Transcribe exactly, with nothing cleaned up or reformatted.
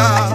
ya.